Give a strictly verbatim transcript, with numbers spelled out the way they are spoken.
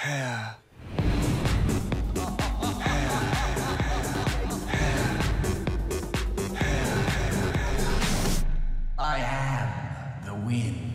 hair. I am the wind.